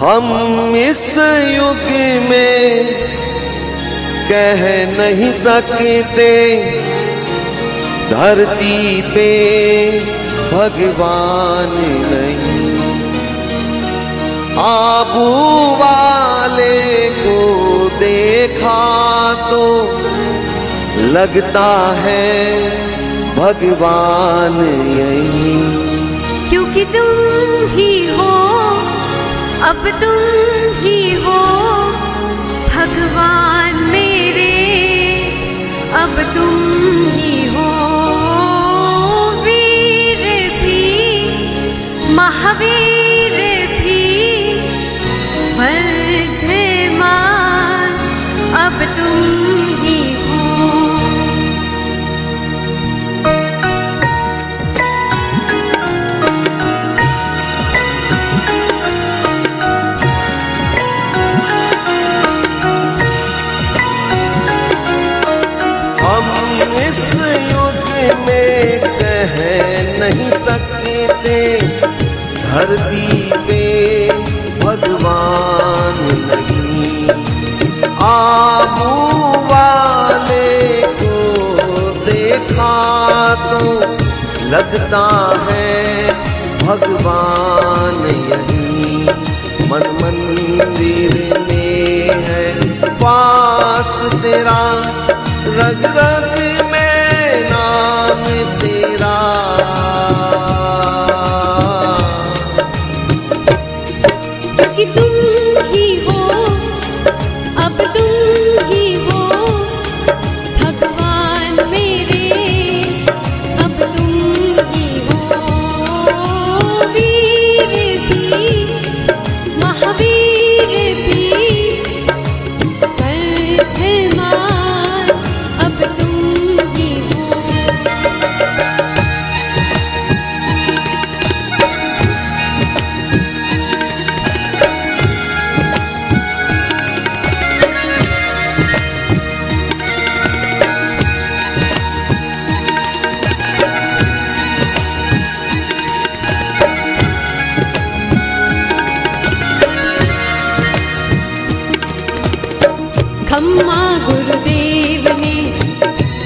हम इस युग में कह नहीं सकते धरती पे भगवान नहीं। आबू वाले को देखा तो लगता है भगवान यही। क्योंकि तुम ही हो, अब तुम ही हो भगवान मेरे, अब तुम ही हो। वीर भी महावीर भी वर्धमान, अब तुम ही हो। नहीं सकते धरती पे भगवान नहीं। आबू वाले को देखा तो लगता है भगवान यही। मन मंदिर में है पास तेरा, रग रग में नाम तेरा।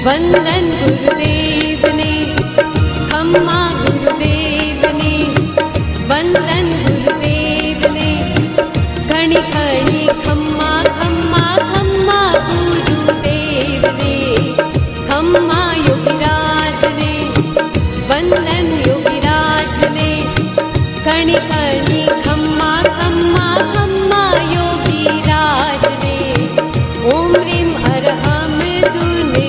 वंदन गुरुदेव ने, खम्मा गुरुदेव ने, वंदन गुरुदेव ने। खणी खणी खम्मा खम्मा खम्मा गुरुदेव ने, खम्मा योगिराज ने, वंदन योगिराज ने। खणी खणी खम्मा खम्मा खम्मा योगिराज ने। ओम रीम अरहम तूने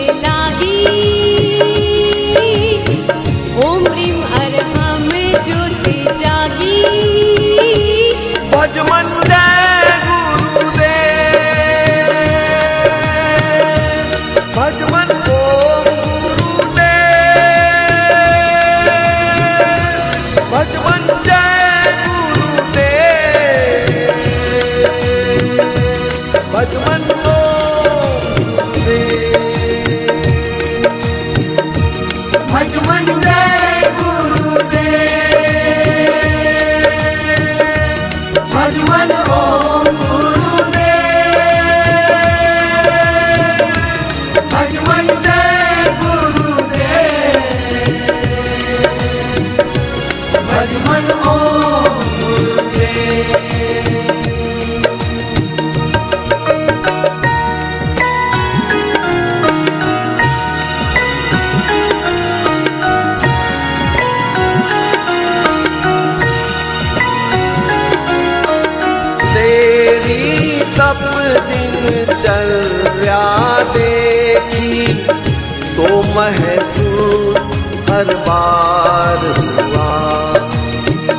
महसूस हर बार हुआ।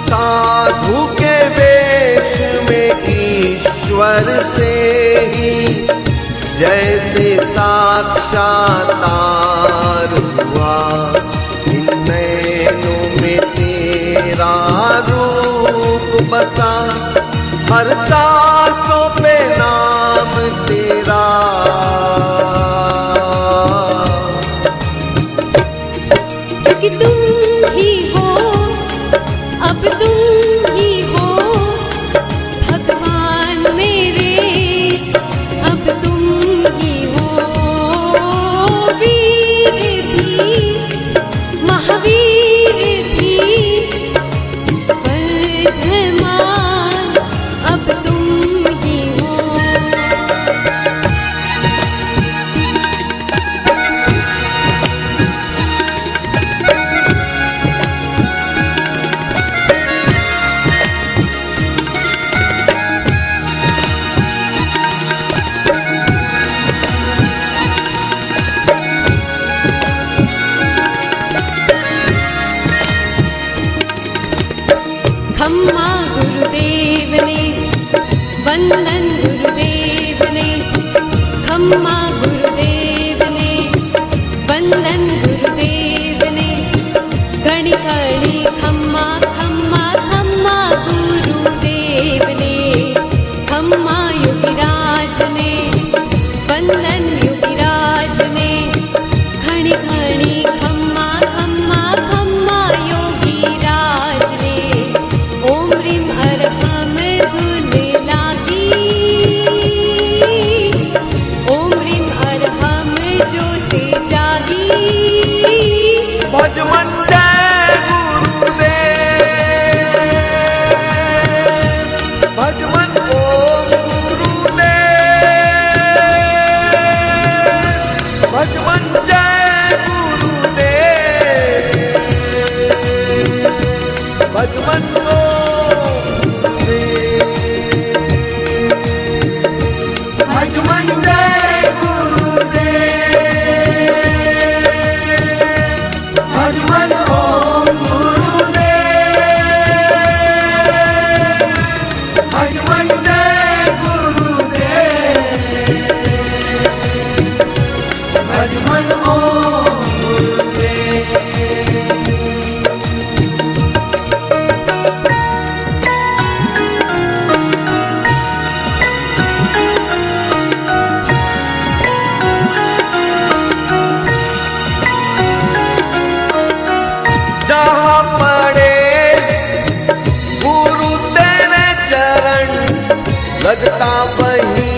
साधु के वेश में ईश्वर से ही जैसे साक्षात्कार हुआ। इन नैनों में तेरा रूप बसा, हर सांसों पे नाम तेरा। तुम ही हो, अब तुम ही हो भगवान। अम्मा गुरुदेव ने वंदन गुरुदेव ने अम्मा गुरुदेव ने वंदन गुरुदेव ने कणी कणी खम्मा खम्मा खम्मा गुरुदेव ने खम्मा युगिराज ने वंदन युगिराज ने खणी खणी खम्मा खम्मा खम्मा योगिराज ने ओम ह्रीम अर्हम गुण लागी ओम ह्रीम अर्हम ज्योति जागी भज मन जय गुरुदेव भज मन ओम गुरुदेव भज मन जय गुरुदेव भज मन लगता वही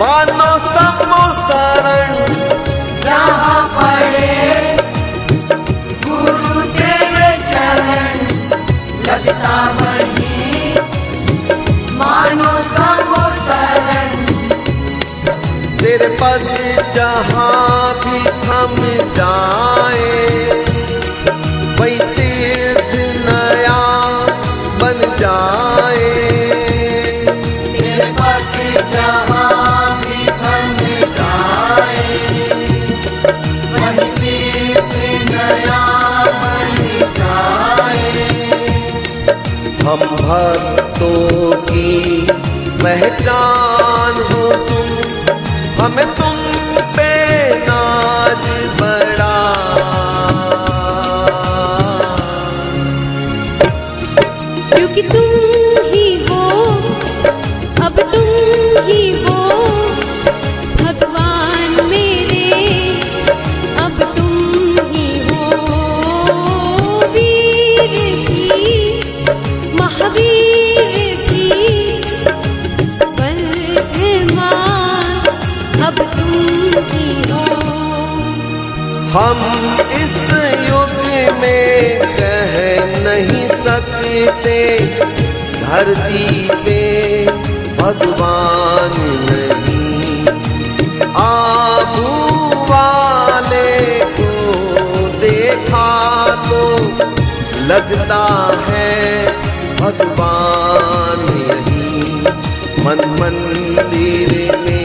मानो समो शरण जहाँ पड़े गुरु तेरे चरण लगता वही मानो समो शरण तेरे पद जहाँ भी थम जाए वही तीर्थ नया बन जाए जहाँ भी हम जाए वही नया बन जाए हम भक्तों की पहचान हो तुम हमें तुम पे नाज बड़ा क्योंकि तुम ही हो अब तुम ही हो भगवान मेरे अब तुम ही हो वीर भी महावीर भी बल है माँ अब तुम ही हो हम इस युग में कह नहीं सकते धरती पे भगवान नहीं आबू वाले को देखा तो लगता है भगवान नहीं मन मंदिर में